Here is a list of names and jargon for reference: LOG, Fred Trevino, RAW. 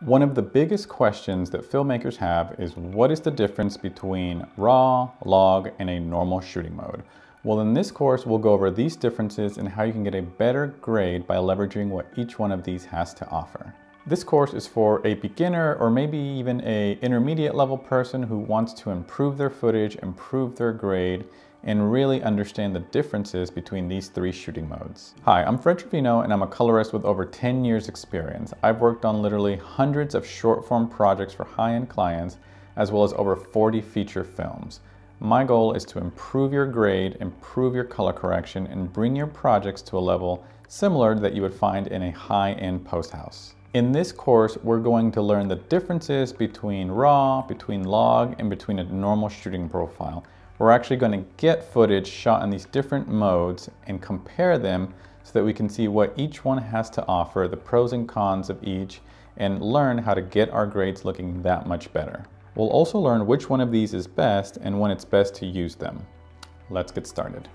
One of the biggest questions that filmmakers have is what is the difference between RAW, LOG, and a normal shooting mode? Well, in this course, we'll go over these differences and how you can get a better grade by leveraging what each one of these has to offer. This course is for a beginner or maybe even an intermediate level person who wants to improve their footage, improve their grade, and really understand the differences between these three shooting modes. Hi, I'm Fred Trevino, and I'm a colorist with over 10 years experience. I've worked on literally hundreds of short form projects for high-end clients, as well as over 40 feature films. My goal is to improve your grade, improve your color correction, and bring your projects to a level similar that you would find in a high-end post house. In this course, we're going to learn the differences between RAW, between LOG, and between a normal shooting profile. We're actually going to get footage shot in these different modes and compare them so that we can see what each one has to offer, the pros and cons of each, and learn how to get our grades looking that much better. We'll also learn which one of these is best and when it's best to use them. Let's get started.